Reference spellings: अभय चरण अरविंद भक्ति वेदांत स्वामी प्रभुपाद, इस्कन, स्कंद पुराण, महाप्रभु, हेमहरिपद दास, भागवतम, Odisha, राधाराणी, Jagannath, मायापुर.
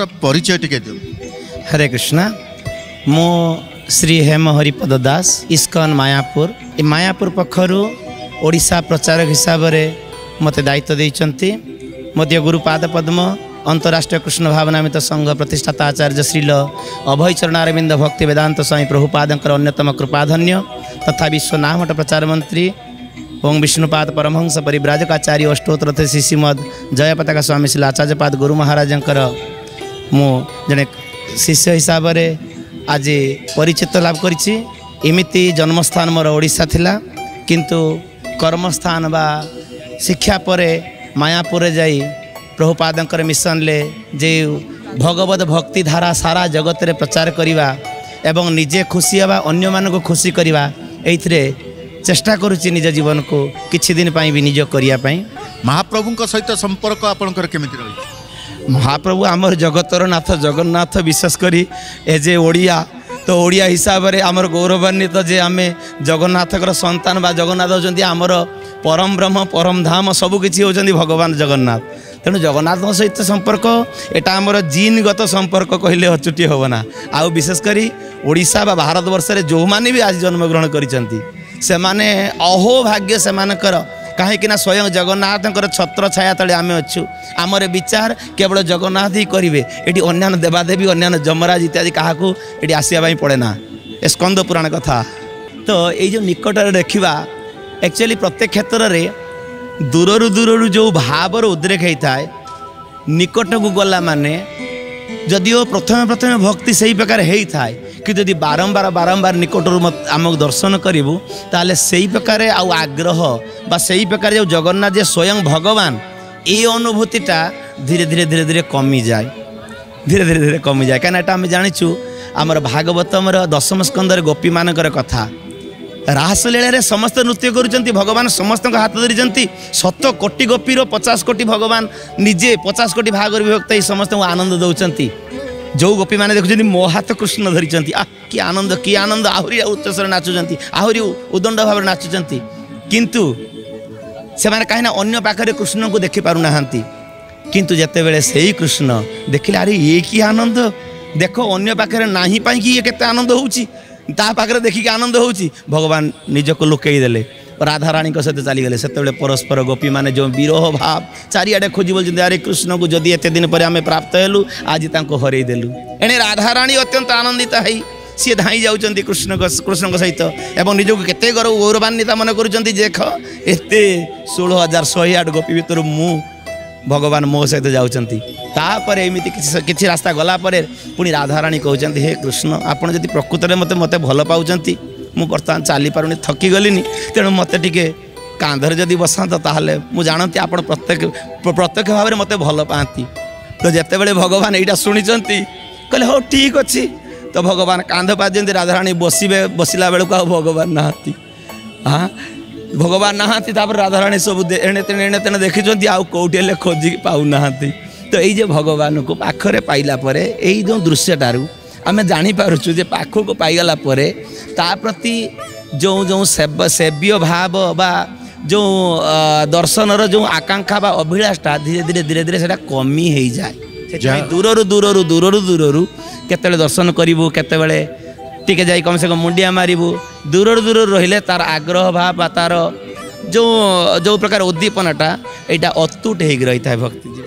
आपनकर परिचय टिके दियो। हरे कृष्णा, मो श्री हेमहरिपद दास, इस्कन मायापुर। ए मायापुर पक्षरू ओडिशा प्रचारक हिसाब से मते दायित्व देइचंती। मध्य गुरुपाद पद्म अंतरराष्ट्रीय कृष्ण भावनामित संघ प्रतिष्ठाता आचार्य श्रील अभय चरण अरविंद भक्ति वेदांत स्वामी प्रभुपादंकर अन्यतम कृपाधन्य तथा विश्व नामट प्रचार मंत्री ओं विष्णुपाद परमहंस परिव्राजकाचार्य अष्टोत्तरथ श्री श्रीमद जयपताका स्वामी श्री आचार्यपाद गुरु महाराजंकर मु जने शिष्य हिसाब से आज परिचित लाभ करिछि। एमिति जन्मस्थान मोर ओडिशा थिला, किंतु कर्मस्थान बा शिक्षा परे मायापुर जाई प्रभुपादंकर मिशन ले जे भगवत भक्ति धारा सारा जगत रे प्रचार करिवा एवं निजे खुशी हवा अन्य मान को खुशी करिवा एथिरे चेष्टा करूछि। निज जीवन को किछि दिन पई भी निज करिया पई। महाप्रभु को सहित संपर्क आपनकर केमिति रही? महाप्रभु आमर जगतर नाथ जगन्नाथ, विशेष करी एजे ओडिया तो ओडिया हिसाब से आमर गौरवान्वित जे आम जगन्नाथ संतान बा जगन्नाथ होती आमर परम ब्रह्म परम धाम सबकि होती भगवान जगन्नाथ। तेणु जगन्नाथ सहित संपर्क एटा आमर जीनगत संपर्क कहले अच्युति होना। आउ विशेषकर ओडिशा बा भारत वर्ष रे जो माने भी आज जन्मग्रहण करिसेंती से माने अहो भाग्य से मानकर, कहीं ना स्वयं जगन्नाथ छत्र छाया तले आम अच्छु। आमर विचार केवल जगन्नाथ ही करेंगे, ये अन्यान्य देवादेवी अन्यान्य जमराज इत्यादि क्या ये आसवाई पड़े ना। ए स्कंद पुराण कथा तो ये निकट देखा एक्चुअली प्रत्येक क्षेत्र में दूर दूर जो भावर उद्रेक होता है निकट को गला माने जदिओ प्रथम प्रथम भक्ति से ही प्रकार होता है कि जदि बारंबार बारंबार निकट आमक दर्शन करूँ ताले सही प्रकार आग्रह बा सही प्रकार जो जगन्नाथ जे स्वयं भगवान ये अनुभूतिटा धीरे धीरे धीरे धीरे कमी जाए, धीरे धीरे धीरे कमी जाए। कहीं आम जाचु आमर भागवतम दशम स्कंदर गोपी मानकर कथा रास लीला समस्त नृत्य करुँच भगवान समस्त हाथ धरी 100 कोटी गोपीर 50 कोटी भगवान निजे 50 कोटी भागर विभक्त ही समस्त आनंद दौरान। जो गोपी मैंने देखुं मो हाथ कृष्ण धरी आ कि आनंद कि आनंद, आहरी उच्चस्वर नाचुंट आहरी उदंड भाव नाचुंट, किंतु से मैंने कहीं अन्य पाखे कृष्ण को देखी पारना। किंतु जितेबले से ही कृष्ण देखिले अरे ये कि आनंद, देख अन्य पाखे नहीं पाई ये केते आनंद हो देखिक आनंद हो भगवान निजक लुकईदेले राधाराणी सहित चलीगले। से परस्पर गोपी माने जो विरोह भाव चारिआडे खोजी बोलते अरे कृष्ण को जदि एत दिन पर आम प्राप्त हेलु आज हरई देलु। एणे राधाराणी अत्यंत आनंदित है, सी धाई जाऊँच कृष्ण सहित एवं निजक केते गौरवान्वित मन कर। देख एते 16,108 गोपी भितर मु भगवान मो सहित जाऊँच। एमती किसी रास्ता गला पुणी राधाराणी कहते हे कृष्ण आपड़ जब प्रकृत में मत मत भल पाँच मु बर्तमान चली पार थकी गली तेणु मत टे कांधर जदि बसात ताहले मु जानती आप प्रत्यक्ष भाव में मत भल पाती। तो जितेबले भगवान यहाँ शुणी कहले हो ठीक अच्छे तो भगवान कांध पाँच राधाराणी बसवे बसला बेलू भगवान नहांती। हाँ भगवान नहांती राधाराणी सब एणे तेणे एणे तेणे देखी आउ कौटी हेल्ले खोजिक पाऊना। तो ये भगवान को पाखरे पाइला जो दृश्यटार आम जापु जे पाख को पाईगला ता प्रति जो जो सेव्य भाव बा जो दर्शन रो आकांक्षा बा अभिलाषा धीरे धीरे से कमी हो जाए। दूर दूर दूर दूर केतले दर्शन करूँ केतले टिके जाई कम से कम मुंडिया मारू दूर दूर रहिले तार आग्रह भाव तार जो जो प्रकार उद्दीपनाटा यहाँ अतुट हो रही है भक्ति।